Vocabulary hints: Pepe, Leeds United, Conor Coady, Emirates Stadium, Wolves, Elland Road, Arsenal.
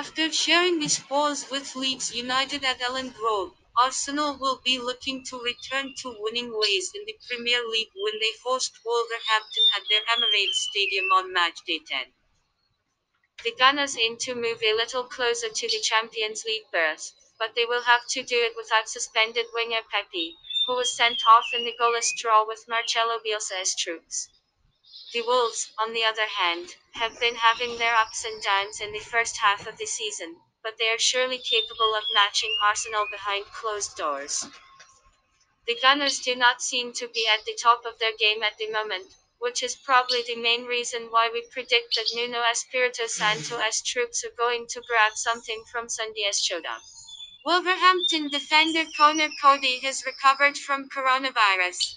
After sharing his pause with Leeds United at Elland Road, Arsenal will be looking to return to winning ways in the Premier League when they host Wolverhampton at their Emirates Stadium on matchday 10. The Gunners aim to move a little closer to the Champions League berth, but they will have to do it without suspended winger Pepe, who was sent off in the goalless draw with Marcelo Bielsa's troops. The Wolves, on the other hand, have been having their ups and downs in the first half of the season, but they are surely capable of matching Arsenal behind closed doors. The Gunners do not seem to be at the top of their game at the moment, which is probably the main reason why we predict that Nuno Espirito Santo's troops are going to grab something from Sunday's showdown. Wolverhampton defender Conor Coady has recovered from coronavirus,